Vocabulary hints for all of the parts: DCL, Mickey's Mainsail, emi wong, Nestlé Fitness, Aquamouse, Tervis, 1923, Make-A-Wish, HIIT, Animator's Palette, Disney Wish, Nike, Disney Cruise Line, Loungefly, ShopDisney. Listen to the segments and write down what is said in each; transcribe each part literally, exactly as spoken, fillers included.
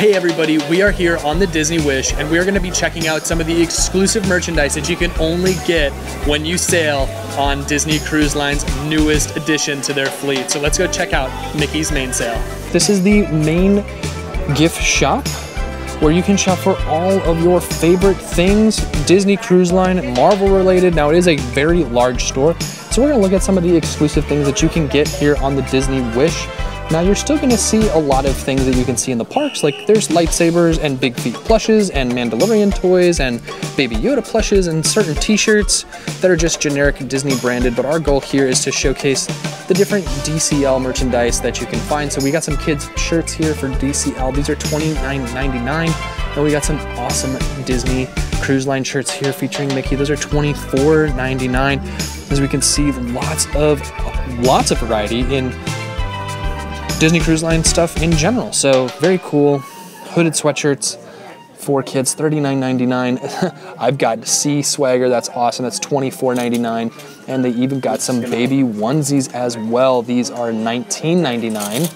Hey everybody, we are here on the Disney Wish and we are going to be checking out some of the exclusive merchandise that you can only get when you sail on Disney Cruise Line's newest addition to their fleet. So let's go check out Mickey's Mainsail. This is the main gift shop where you can shop for all of your favorite things, Disney Cruise Line, Marvel related. Now it is a very large store, so we're going to look at some of the exclusive things that you can get here on the Disney Wish. Now you're still gonna see a lot of things that you can see in the parks, like there's lightsabers and Big Feet plushes and Mandalorian toys and Baby Yoda plushes and certain t-shirts that are just generic Disney branded, but our goal here is to showcase the different D C L merchandise that you can find. So we got some kids shirts here for D C L, these are twenty-nine ninety-nine, and we got some awesome Disney Cruise Line shirts here featuring Mickey, those are twenty-four ninety-nine. As we can see, lots of, lots of variety in Disney Cruise Line stuff in general. So very cool. Hooded sweatshirts for kids, thirty-nine ninety-nine. I've got Sea Swagger, that's awesome, that's twenty-four ninety-nine. And they even got some baby onesies as well. These are nineteen ninety-nine.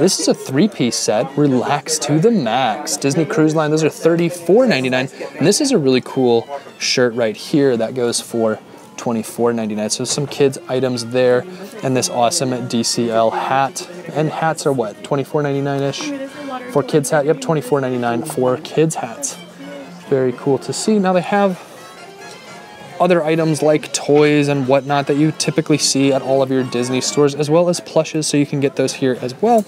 This is a three-piece set, Relax to the Max. Disney Cruise Line, those are thirty-four ninety-nine. And this is a really cool shirt right here that goes for twenty-four ninety-nine. So some kids items there, and this awesome D C L hat. And hats are what, twenty-four ninety-nine ish for kids hat? Yep, twenty-four ninety-nine for kids hats. Very cool to see. Now they have other items like toys and whatnot that you typically see at all of your Disney stores, as well as plushes, so you can get those here as well.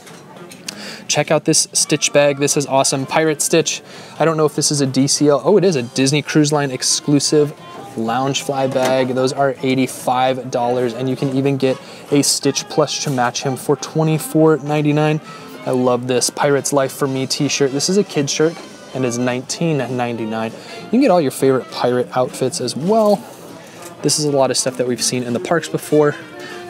Check out this Stitch bag. This is awesome. Pirate Stitch. I don't know if this is a D C L. Oh, it is a Disney Cruise Line exclusive Loungefly bag. Those are eighty-five dollars, and you can even get a Stitch plush to match him for twenty-four ninety-nine. I love this Pirate's Life for Me t-shirt. This is a kid shirt and is nineteen ninety-nine. You can get all your favorite pirate outfits as well. This is a lot of stuff that we've seen in the parks before,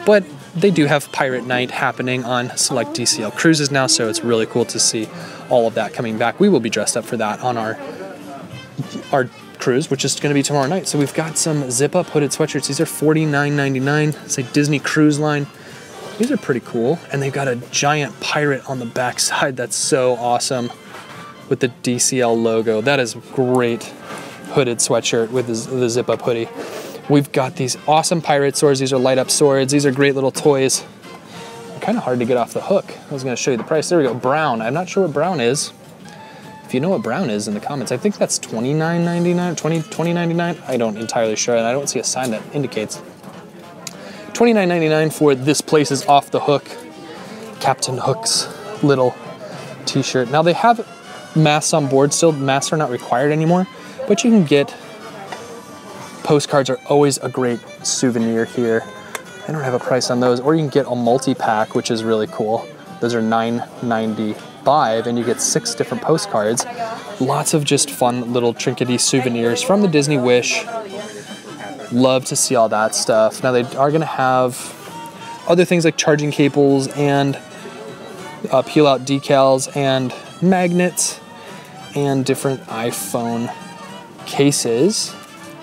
but they do have Pirate Night happening on select D C L cruises now, so it's really cool to see all of that coming back. We will be dressed up for that on our our cruise, which is going to be tomorrow night. So we've got some zip-up hooded sweatshirts. These are forty-nine ninety-nine. It's a Disney Cruise Line. These are pretty cool, and they've got a giant pirate on the backside. That's so awesome with the D C L logo. That is great hooded sweatshirt with the zip-up hoodie. We've got these awesome pirate swords. These are light-up swords. These are great little toys. Kind of hard to get off the hook. I was going to show you the price. There we go. Brown. I'm not sure what brown is. If you know what brown is in the comments, I think that's twenty-nine ninety-nine, twenty dollars, twenty ninety-nine. I don't entirely sure, and I don't see a sign that indicates. twenty-nine ninety-nine for This Place is Off the Hook, Captain Hook's little t-shirt. Now they have masks on board still. Masks are not required anymore, but you can get postcards are always a great souvenir here. I don't have a price on those, or you can get a multi-pack, which is really cool. Those are nine ninety-nine. And you get six different postcards. Lots of just fun little trinkety souvenirs from the Disney Wish. Love to see all that stuff. Now they are going to have other things like charging cables and uh, peel out decals and magnets and different iPhone cases,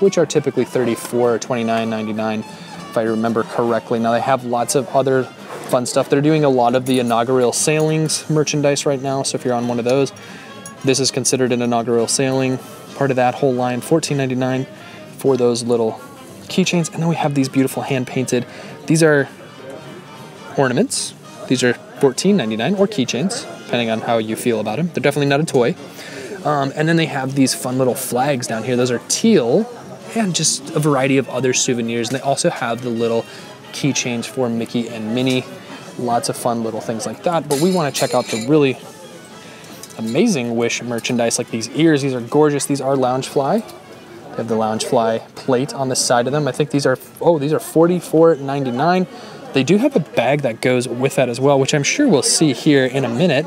which are typically thirty-four dollars or twenty-nine ninety-nine if I remember correctly. Now they have lots of other fun stuff. They're doing a lot of the inaugural sailings merchandise right now, so if you're on one of those, this is considered an inaugural sailing, part of that whole line, fourteen ninety-nine for those little keychains. And then we have these beautiful hand-painted, these are ornaments, these are fourteen ninety-nine or keychains, depending on how you feel about them. They're definitely not a toy. Um, and then they have these fun little flags down here, those are teal, and just a variety of other souvenirs. And they also have the little keychains for Mickey and Minnie. Lots of fun little things like that, but we want to check out the really amazing Wish merchandise, like these ears. These are gorgeous. These are Loungefly. They have the Loungefly plate on the side of them. I think these are, oh, these are forty-four ninety-nine. They do have a bag that goes with that as well, which I'm sure we'll see here in a minute.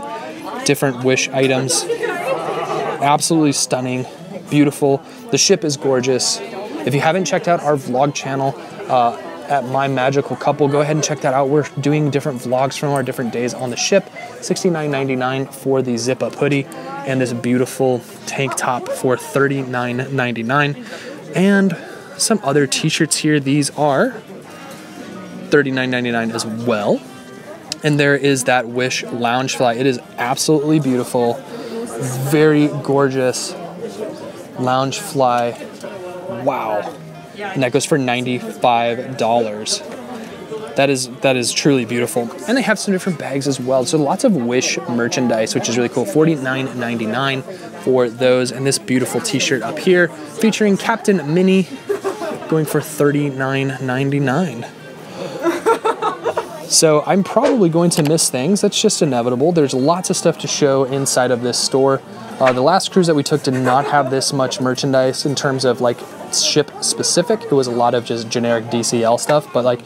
Different Wish items. Absolutely stunning, beautiful. The ship is gorgeous. If you haven't checked out our vlog channel, uh, at My Magical Couple, go ahead and check that out. We're doing different vlogs from our different days on the ship. sixty-nine ninety-nine for the zip-up hoodie, and this beautiful tank top for thirty-nine ninety-nine. And some other t-shirts here. These are thirty-nine ninety-nine as well. And there is that Wish Loungefly. It is absolutely beautiful. very gorgeous Loungefly. Wow. And that goes for ninety-five dollars. That is, that is truly beautiful. And they have some different bags as well. So lots of Wish merchandise, which is really cool. forty-nine ninety-nine for those. And this beautiful t-shirt up here featuring Captain Minnie going for thirty-nine ninety-nine. So I'm probably going to miss things. That's just inevitable. There's lots of stuff to show inside of this store. Uh, the last cruise that we took did not have this much merchandise in terms of like ship specific. It was a lot of just generic D C L stuff, but like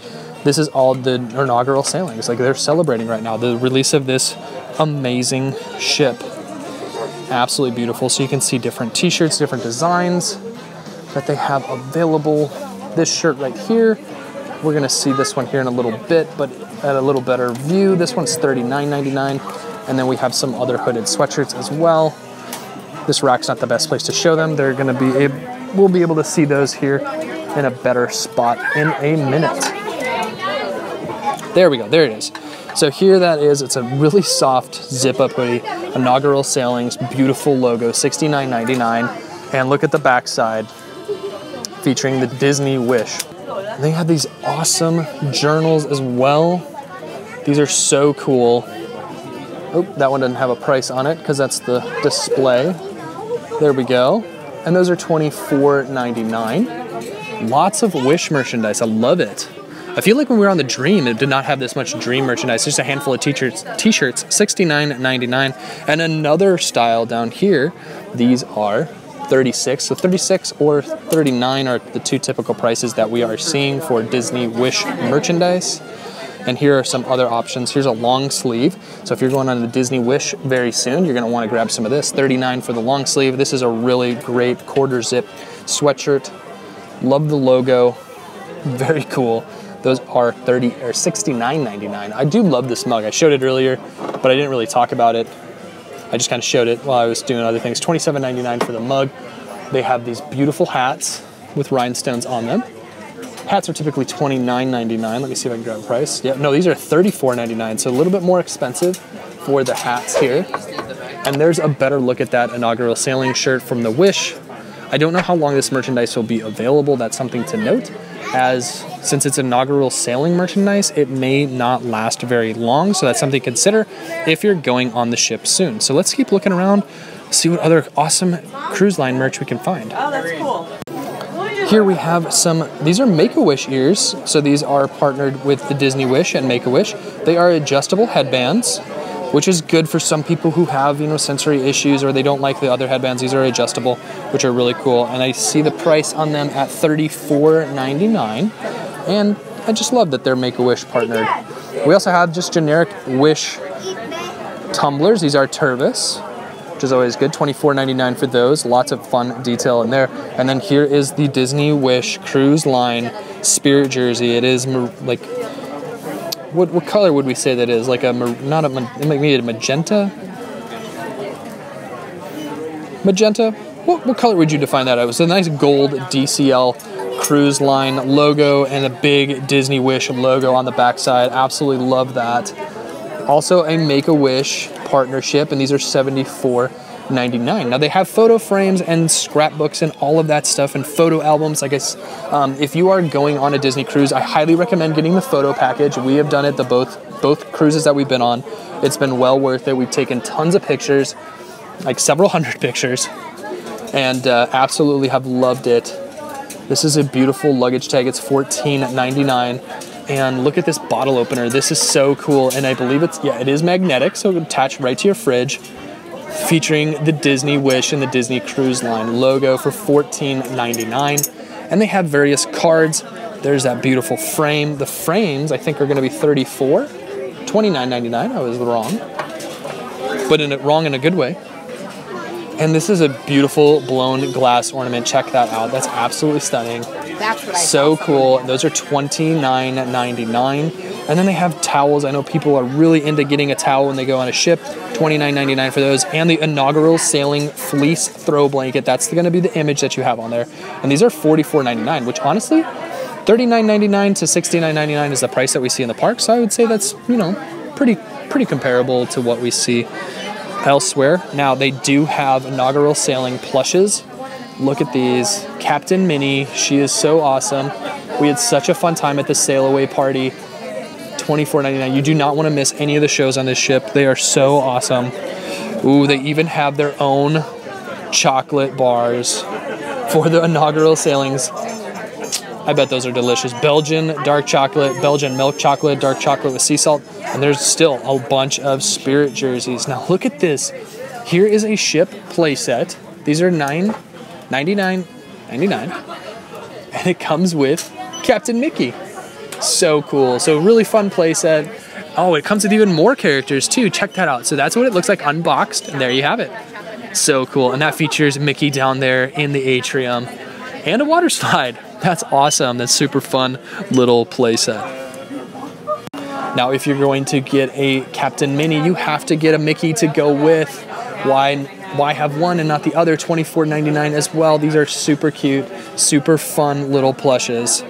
this is all the inaugural sailings. Like they're celebrating right now the release of this amazing ship. Absolutely beautiful. So you can see different t-shirts, different designs that they have available. This shirt right here, we're gonna see this one here in a little bit, but at a little better view. This one's thirty-nine ninety-nine, and then we have some other hooded sweatshirts as well. This rack's not the best place to show them. They're gonna be able, we'll be able to see those here in a better spot in a minute. There we go, there it is. So here that is, it's a really soft zip-up hoodie, inaugural sailings, beautiful logo, sixty-nine ninety-nine, and look at the backside featuring the Disney Wish. And they have these awesome journals as well. These are so cool. Oh, that one doesn't have a price on it because that's the display. There we go. And those are twenty-four ninety-nine. Lots of Wish merchandise. I love it. I feel like when we were on the Dream, it did not have this much Dream merchandise. Just a handful of t-shirts, t-shirts, sixty-nine ninety-nine. And another style down here, these are thirty-six. So thirty-six or thirty-nine are the two typical prices that we are seeing for Disney Wish merchandise. And here are some other options. Here's a long sleeve. So if you're going on the Disney Wish very soon, you're gonna wanna grab some of this. thirty-nine for the long sleeve. This is a really great quarter zip sweatshirt. Love the logo, very cool. Those are thirty or sixty-nine ninety-nine. I do love this mug. I showed it earlier, but I didn't really talk about it. I just kind of showed it while I was doing other things. twenty-seven ninety-nine for the mug. They have these beautiful hats with rhinestones on them. Hats are typically twenty-nine ninety-nine. Let me see if I can grab a price. Yeah, no, these are thirty-four ninety-nine, so a little bit more expensive for the hats here. And there's a better look at that inaugural sailing shirt from the Wish. I don't know how long this merchandise will be available. That's something to note, as since it's inaugural sailing merchandise, it may not last very long. So that's something to consider if you're going on the ship soon. So let's keep looking around, see what other awesome cruise line merch we can find. Oh, that's cool. Here we have some, these are Make-A-Wish ears. So these are partnered with the Disney Wish and Make-A-Wish. They are adjustable headbands, which is good for some people who have, you know, sensory issues or they don't like the other headbands. These are adjustable, which are really cool. And I see the price on them at thirty-four ninety-nine. And I just love that they're Make-A-Wish partnered. We also have just generic Wish tumblers. These are Tervis, which is always good, twenty-four ninety-nine for those. Lots of fun detail in there. And then here is the Disney Wish Cruise Line Spirit Jersey. It is like, What, what color would we say that is? Like a, not a, maybe a magenta? Magenta? What, what color would you define that? It was a nice gold D C L Cruise Line logo and a big Disney Wish logo on the backside. Absolutely love that. Also a Make-A-Wish partnership, and these are seventy-four ninety-nine. Now they have photo frames and scrapbooks and all of that stuff and photo albums. I guess um, if you are going on a Disney cruise, I highly recommend getting the photo package. We have done it the both both cruises that we've been on. It's been well worth it. We've taken tons of pictures, like several hundred pictures, and uh, absolutely have loved it. This is a beautiful luggage tag. It's fourteen ninety-nine. And look at this bottle opener. This is so cool. And I believe it's, yeah, it is magnetic, so attached right to your fridge. Featuring the Disney Wish and the Disney Cruise Line logo for fourteen ninety-nine. And they have various cards. There's that beautiful frame. The frames, I think, are gonna be thirty-four, twenty-nine ninety-nine, I was wrong. But in a, wrong in a good way. And this is a beautiful blown glass ornament. Check that out. That's absolutely stunning. That's what I So cool. Those are twenty-nine ninety-nine. And then they have towels. I know people are really into getting a towel when they go on a ship. twenty-nine ninety-nine for those. And the inaugural sailing fleece throw blanket. That's going to be the image that you have on there. And these are forty-four ninety-nine, which honestly, thirty-nine ninety-nine to sixty-nine ninety-nine is the price that we see in the park. So I would say that's, you know, pretty pretty comparable to what we see elsewhere. Now they do have inaugural sailing plushes. Look at these. Captain Minnie, she is so awesome. We had such a fun time at the sail away party. twenty-four ninety-nine. You do not want to miss any of the shows on this ship. They are so awesome. Ooh, they even have their own chocolate bars for the inaugural sailings. I bet those are delicious. Belgian dark chocolate, Belgian milk chocolate, dark chocolate with sea salt, and there's still a bunch of Spirit jerseys. Now look at this. Here is a ship playset. These are nine ninety-nine ninety-nine, and it comes with Captain Mickey. So cool. So really fun playset. Oh, it comes with even more characters too. Check that out. So that's what it looks like unboxed, and there you have it. So cool. And that features Mickey down there in the atrium and a water slide. That's awesome. That's super fun little playset. Now, if you're going to get a Captain Minnie, you have to get a Mickey to go with. Why, why have one and not the other? twenty-four ninety-nine as well. These are super cute, super fun little plushes.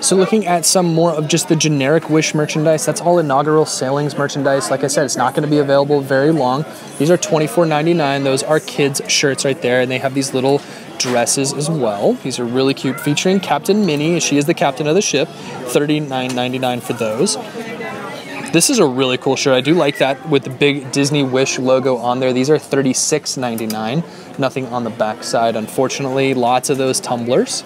So looking at some more of just the generic Wish merchandise, that's all inaugural sailings merchandise. Like I said, it's not going to be available very long. These are twenty-four ninety-nine. Those are kids' shirts right there, and they have these little dresses as well. These are really cute, featuring Captain Minnie. She is the captain of the ship. thirty-nine ninety-nine for those. This is a really cool shirt. I do like that with the big Disney Wish logo on there. These are thirty-six ninety-nine. Nothing on the back side, unfortunately. Lots of those tumblers.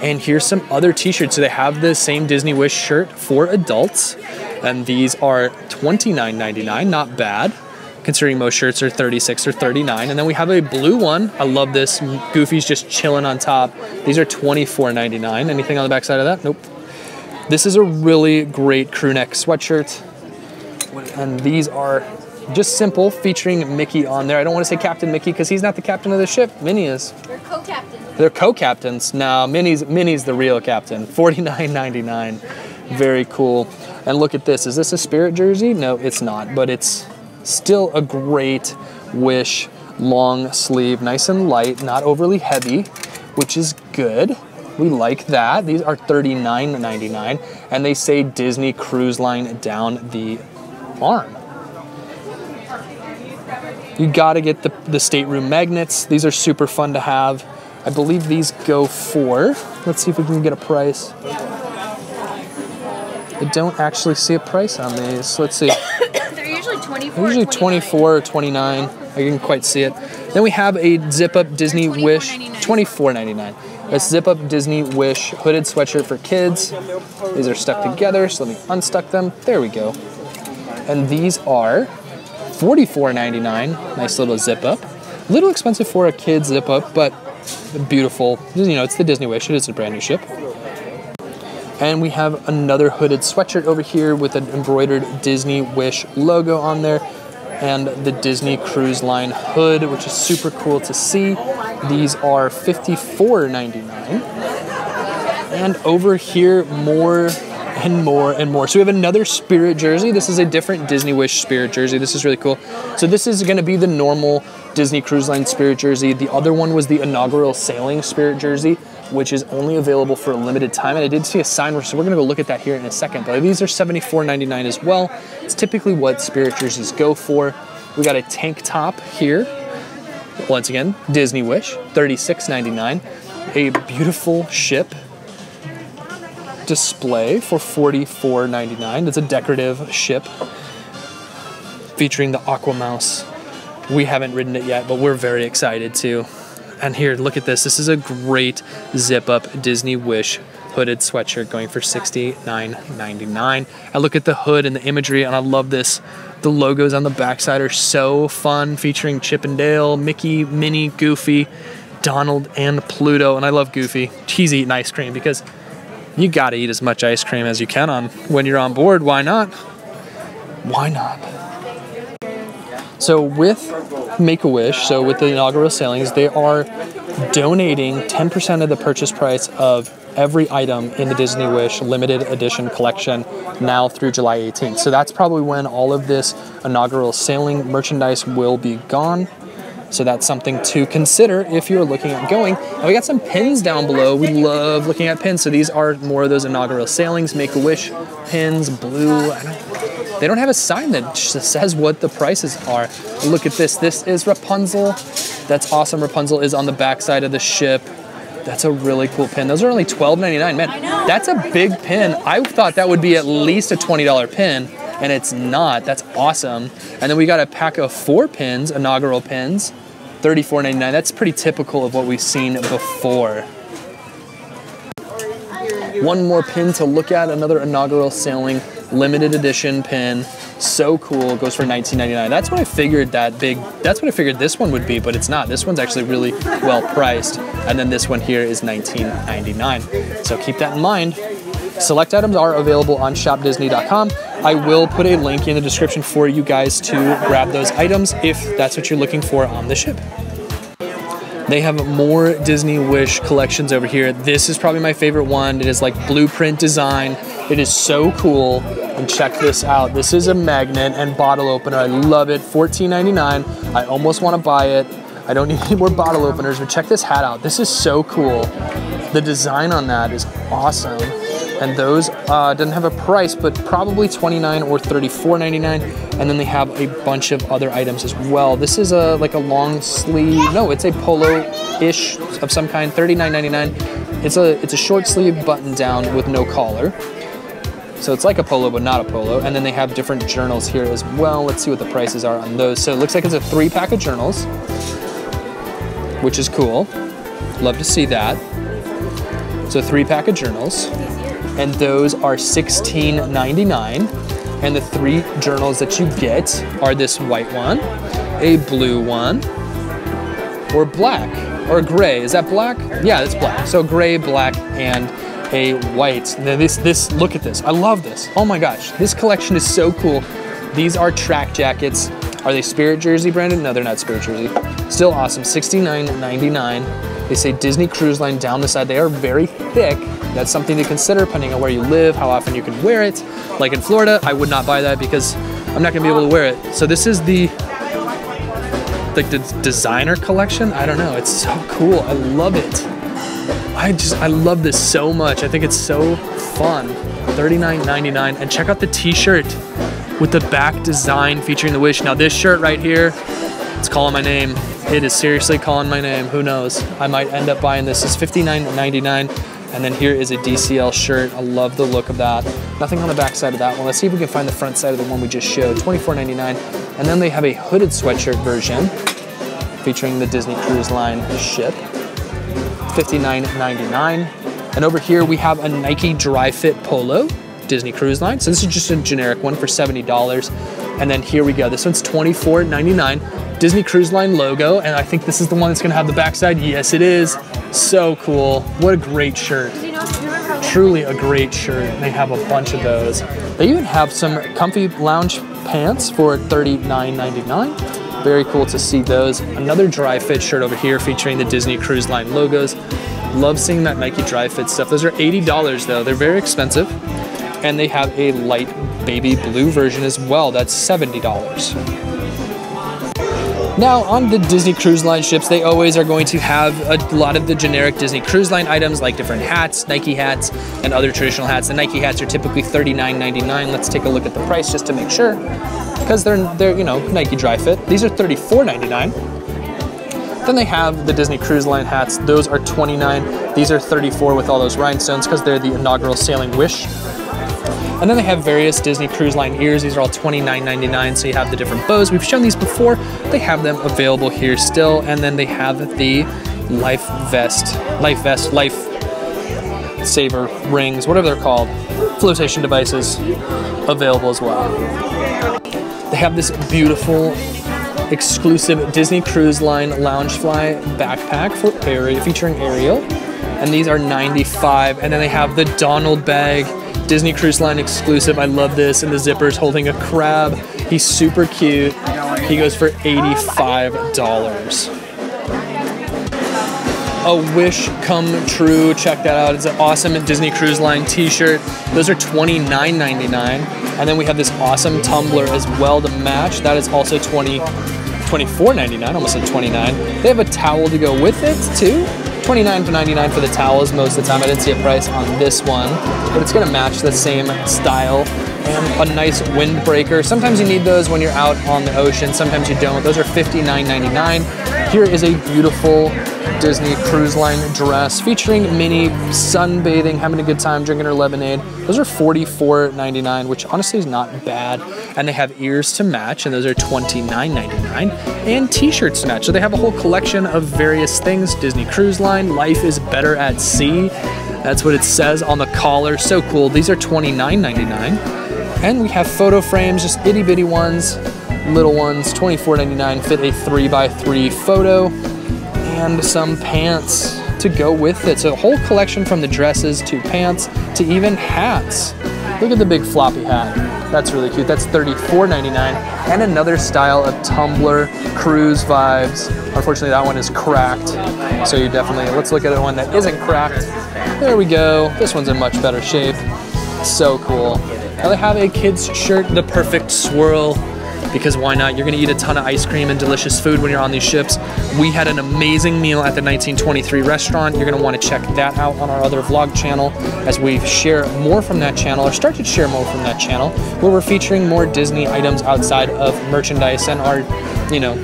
And here's some other t-shirts. So they have the same Disney Wish shirt for adults, and these are twenty-nine ninety-nine, not bad, considering most shirts are thirty-six or thirty-nine. And then we have a blue one. I love this. Goofy's just chilling on top. These are twenty-four ninety-nine. Anything on the back side of that? Nope. This is a really great crew neck sweatshirt. And these are just simple, featuring Mickey on there. I don't want to say Captain Mickey because he's not the captain of the ship. Minnie is. You're co-captain. They're co-captains. Now, Minnie's, Minnie's the real captain. forty-nine ninety-nine. Very cool. And look at this. Is this a Spirit jersey? No, it's not. But it's still a great Wish long sleeve. Nice and light, not overly heavy, which is good. We like that. These are thirty-nine ninety-nine. And they say Disney Cruise Line down the arm. You gotta get the, the stateroom magnets. These are super fun to have. I believe these go for, let's see if we can get a price. I don't actually see a price on these. Let's see. They're usually twenty-four. Usually twenty-four or twenty-nine. I didn't quite see it. Then we have a zip up Disney Wish. twenty-four ninety-nine. That's zip up Disney Wish hooded sweatshirt for kids. These are stuck together, so let me unstuck them. There we go. And these are forty-four ninety-nine. Nice little zip up. A little expensive for a kid zip up, but beautiful. You know, it's the Disney Wish. It is a brand new ship. And we have another hooded sweatshirt over here with an embroidered Disney Wish logo on there and the Disney Cruise Line hood, which is super cool to see. These are fifty-four ninety-nine. And over here, more and more and more. So we have another Spirit jersey. This is a different Disney Wish Spirit jersey. This is really cool. So this is going to be the normal Disney Cruise Line Spirit jersey. The other one was the inaugural sailing Spirit jersey, which is only available for a limited time. And I did see a sign, so we're going to go look at that here in a second. But these are seventy-four ninety-nine as well. It's typically what Spirit jerseys go for. We got a tank top here. Once again, Disney Wish, thirty-six ninety-nine. A beautiful ship display for forty-four ninety-nine. It's a decorative ship featuring the Aquamouse. We haven't ridden it yet, but we're very excited to. And here, look at this. This is a great zip-up Disney Wish hooded sweatshirt going for sixty-nine ninety-nine. I look at the hood and the imagery, and I love this. The logos on the backside are so fun, featuring Chip and Dale, Mickey, Minnie, Goofy, Donald, and Pluto. And I love Goofy. He's eating ice cream because you gotta eat as much ice cream as you can on when you're on board. Why not? Why not? So with Make-A-Wish, so with the inaugural sailings, they are donating ten percent of the purchase price of every item in the Disney Wish limited edition collection now through July eighteenth. So that's probably when all of this inaugural sailing merchandise will be gone. So that's something to consider if you're looking at going. And we got some pins down below. We love looking at pins. So these are more of those inaugural sailings, Make-A-Wish pins, blue. I don't, They don't have a sign that says what the prices are. Look at this. This is Rapunzel. That's awesome. Rapunzel is on the backside of the ship. That's a really cool pin. Those are only twelve ninety-nine. Man, that's a big pin. I thought that would be at least a twenty dollar pin, and it's not. That's awesome. And then we got a pack of four pins, inaugural pins, thirty-four ninety-nine. That's pretty typical of what we've seen before. One more pin to look at, another inaugural sailing limited edition pin. So cool, goes for nineteen ninety-nine. That's what I figured that big, that's what I figured this one would be, but it's not. This one's actually really well priced. And then this one here is nineteen ninety-nine. So keep that in mind. Select items are available on shop disney dot com. I will put a link in the description for you guys to grab those items if that's what you're looking for on the ship. They have more Disney Wish collections over here. This is probably my favorite one. It is like blueprint design. It is so cool. And check this out. This is a magnet and bottle opener. I love it. fourteen ninety-nine. I almost want to buy it. I don't need any more bottle openers, but check this hat out. This is so cool. The design on that is awesome. And those uh, doesn't have a price, but probably twenty-nine dollars or thirty-four ninety-nine. And then they have a bunch of other items as well. This is a like a long sleeve. No, it's a polo-ish of some kind. thirty-nine ninety-nine. It's a it's a short sleeve button down with no collar. So it's like a polo, but not a polo. And then they have different journals here as well. Let's see what the prices are on those. So it looks like it's a three pack of journals, which is cool. Love to see that. So three pack of journals. And those are sixteen ninety-nine. And the three journals that you get are this white one, a blue one, or black, or gray. Is that black? Yeah, that's black. So gray, black, and a white. Now this, this, look at this. I love this. Oh my gosh, this collection is so cool. These are track jackets. Are they Spirit Jersey branded? No, they're not Spirit Jersey. Still awesome, sixty-nine ninety-nine. They say Disney Cruise Line down the side. They are very thick. That's something to consider depending on where you live, how often you can wear it. Like in Florida, I would not buy that because I'm not gonna be able to wear it. So this is the, like the designer collection. I don't know, it's so cool, I love it. I just, I love this so much. I think it's so fun. thirty-nine ninety-nine, and check out the t-shirt with the back design featuring the Wish. Now this shirt right here, it's calling my name. It is seriously calling my name, who knows? I might end up buying this. It's fifty-nine ninety-nine. And then here is a D C L shirt. I love the look of that. Nothing on the back side of that one. Let's see if we can find the front side of the one we just showed, twenty-four ninety-nine. And then they have a hooded sweatshirt version featuring the Disney Cruise Line ship, fifty-nine ninety-nine. And over here we have a Nike Dry Fit Polo, Disney Cruise Line. So this is just a generic one for seventy dollars. And then here we go. This one's twenty-four ninety-nine. Disney Cruise Line logo. And I think this is the one that's gonna have the backside. Yes, it is. So cool. What a great shirt. Truly a great shirt. They have a bunch of those. They even have some comfy lounge pants for thirty-nine ninety-nine. Very cool to see those. Another dry fit shirt over here featuring the Disney Cruise Line logos. Love seeing that Nike dry fit stuff. Those are eighty dollars though. They're very expensive. And they have a light baby blue version as well. That's seventy dollars. Now, on the Disney Cruise Line ships, they always are going to have a lot of the generic Disney Cruise Line items like different hats, Nike hats, and other traditional hats. The Nike hats are typically thirty-nine ninety-nine. Let's take a look at the price just to make sure, because they're, they're, you know, Nike Dry Fit. These are thirty-four ninety-nine. Then they have the Disney Cruise Line hats. Those are twenty-nine. These are thirty-four with all those rhinestones because they're the inaugural Sailing Wish. And then they have various Disney Cruise Line ears. These are all twenty-nine ninety-nine, so you have the different bows. We've shown these before. They have them available here still. And then they have the life vest, life vest, life saver rings, whatever they're called, flotation devices available as well. They have this beautiful exclusive Disney Cruise Line Loungefly backpack for Ariel, featuring Ariel. And these are ninety-five dollars. And then they have the Donald bag, Disney Cruise Line exclusive. I love this. And the zipper's holding a crab. He's super cute. He goes for eighty-five dollars. A Wish Come True. Check that out. It's an awesome Disney Cruise Line t-shirt. Those are twenty-nine ninety-nine. And then we have this awesome tumbler as well to match. That is also twenty-four ninety-nine. Almost at twenty-nine. They have a towel to go with it too. twenty-nine ninety-nine for the towels most of the time. I didn't see a price on this one, but it's gonna match the same style. And a nice windbreaker. Sometimes you need those when you're out on the ocean, sometimes you don't. Those are fifty-nine ninety-nine. Here is a beautiful Disney Cruise Line dress featuring Minnie sunbathing, having a good time, drinking her lemonade. Those are forty-four ninety-nine, which honestly is not bad. And they have ears to match, and those are twenty-nine ninety-nine. And t-shirts to match. So they have a whole collection of various things. Disney Cruise Line, life is better at sea. That's what it says on the collar. So cool. These are twenty-nine ninety-nine. And we have photo frames, just itty bitty ones, little ones, twenty-four ninety-nine, fit a three by three photo, and some pants to go with it. So a whole collection from the dresses to pants to even hats. Look at the big floppy hat. That's really cute. That's thirty-four ninety-nine. And another style of tumbler, cruise vibes. Unfortunately, that one is cracked. So you definitely, let's look at one that isn't cracked. There we go. This one's in much better shape. So cool. Now they have a kid's shirt, the perfect swirl, because why not? You're gonna eat a ton of ice cream and delicious food when you're on these ships. We had an amazing meal at the nineteen twenty-three restaurant. You're gonna wanna check that out on our other vlog channel as we share more from that channel, or start to share more from that channel, where we're featuring more Disney items outside of merchandise and our, you know,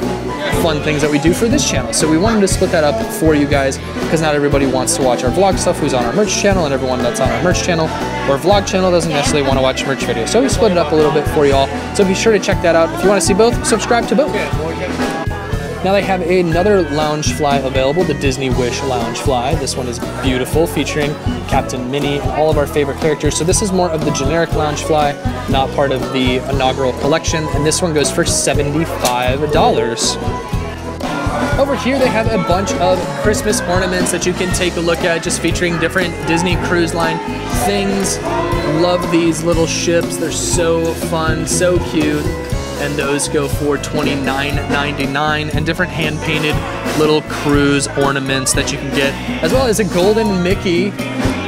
fun things that we do for this channel. So we wanted to split that up for you guys, because not everybody wants to watch our vlog stuff who's on our merch channel, and everyone that's on our merch channel or vlog channel doesn't necessarily want to watch merch videos. So we split it up a little bit for you all. So be sure to check that out. If you want to see both, subscribe to both. Now they have another Loungefly available, the Disney Wish Loungefly. This one is beautiful, featuring Captain Minnie and all of our favorite characters. So this is more of the generic Loungefly, not part of the inaugural collection. And this one goes for seventy-five dollars. Over here, they have a bunch of Christmas ornaments that you can take a look at, just featuring different Disney Cruise Line things. Love these little ships. They're so fun, so cute. And those go for twenty-nine ninety-nine, and different hand-painted little cruise ornaments that you can get, as well as a golden Mickey.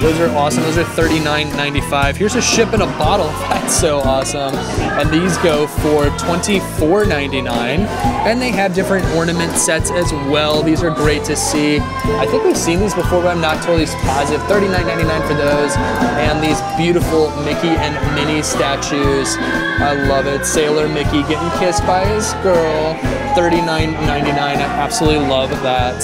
Those are awesome. Those are thirty-nine ninety-five. Here's a ship in a bottle. That's so awesome. And these go for twenty-four ninety-nine. And they have different ornament sets as well. These are great to see. I think we've seen these before, but I'm not totally positive. thirty-nine ninety-nine for those. And these beautiful Mickey and Minnie statues. I love it. Sailor Mickey getting kissed by his girl. thirty-nine ninety-nine. I absolutely love that.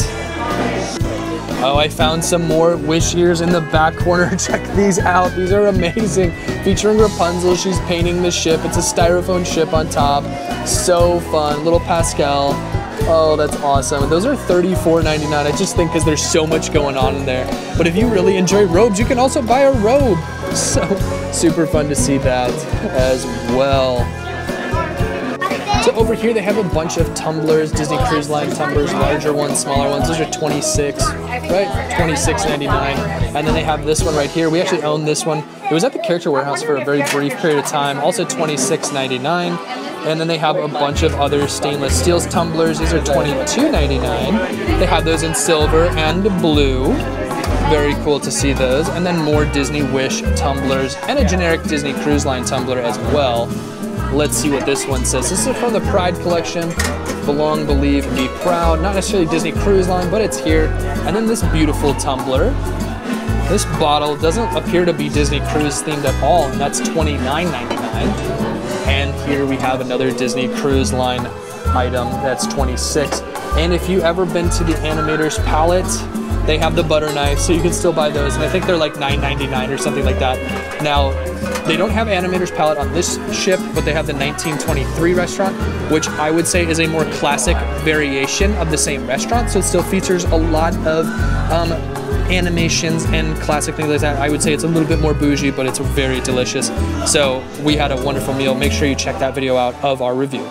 Oh, I found some more Wish ears in the back corner. Check these out. These are amazing. Featuring Rapunzel, she's painting the ship. It's a styrofoam ship on top. So fun. Little Pascal. Oh, that's awesome. Those are thirty-four ninety-nine. I just think because there's so much going on in there. But if you really enjoy robes, you can also buy a robe. So super fun to see that as well. So over here they have a bunch of tumblers, Disney Cruise Line tumblers, larger ones, smaller ones. Those are twenty-six, right? twenty-six ninety-nine. And then they have this one right here. We actually own this one. It was at the Character Warehouse for a very brief period of time. Also twenty-six ninety-nine. And then they have a bunch of other stainless steel tumblers. These are twenty-two ninety-nine. They have those in silver and blue. Very cool to see those. And then more Disney Wish tumblers and a generic Disney Cruise Line tumbler as well. Let's see what this one says. This is from the Pride collection. Belong, believe, be proud. Not necessarily Disney Cruise Line, but it's here. And then this beautiful tumbler. This bottle doesn't appear to be Disney Cruise themed at all, and that's twenty-nine ninety-nine. And here we have another Disney Cruise Line item that's twenty-six. And if you've ever been to the Animator's Palette, they have the butter knife, so you can still buy those. And I think they're like nine ninety-nine or something like that. Now, they don't have Animator's Palette on this ship, but they have the nineteen twenty-three restaurant, which I would say is a more classic variation of the same restaurant. So it still features a lot of um, animations and classic things like that. I would say it's a little bit more bougie, but it's very delicious. So we had a wonderful meal. Make sure you check that video out of our review.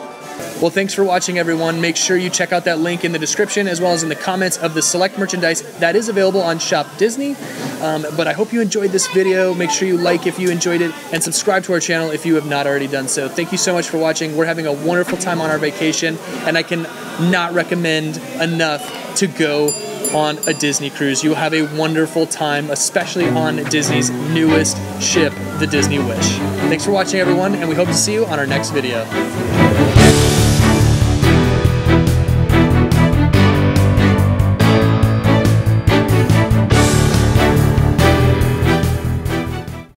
Well, thanks for watching, everyone. Make sure you check out that link in the description, as well as in the comments of the select merchandise that is available on ShopDisney. Um, but I hope you enjoyed this video. Make sure you like if you enjoyed it, and subscribe to our channel if you have not already done so. Thank you so much for watching. We're having a wonderful time on our vacation, and I can not recommend enough to go on a Disney cruise. You'll have a wonderful time, especially on Disney's newest ship, the Disney Wish. Thanks for watching, everyone, and we hope to see you on our next video.